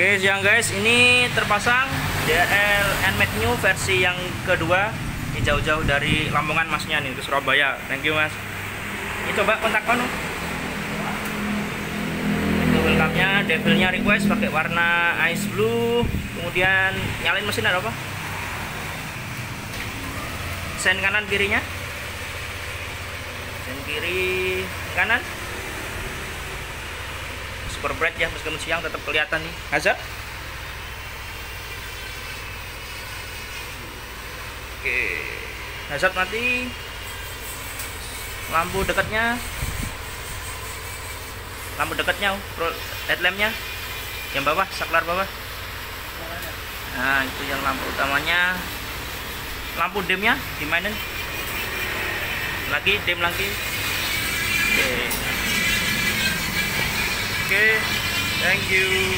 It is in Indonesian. Oke, siang guys, ini terpasang DL NMAX New versi yang kedua. Ini jauh-jauh dari Lamongan masnya nih ke Surabaya. Thank you mas. Ini coba kontak kono. Itu lengkapnya, devilnya request pakai warna ice blue. Kemudian nyalain mesin ada apa? Sen kanan kirinya. Sen kiri kanan. Super bright ya, meskipun siang tetap kelihatan nih hazard. Oke, hazard mati, lampu dekatnya headlampnya yang bawah, saklar bawah. Nah itu yang lampu utamanya, lampu dimnya dimainin lagi, dim lagi. Oke. Thank you.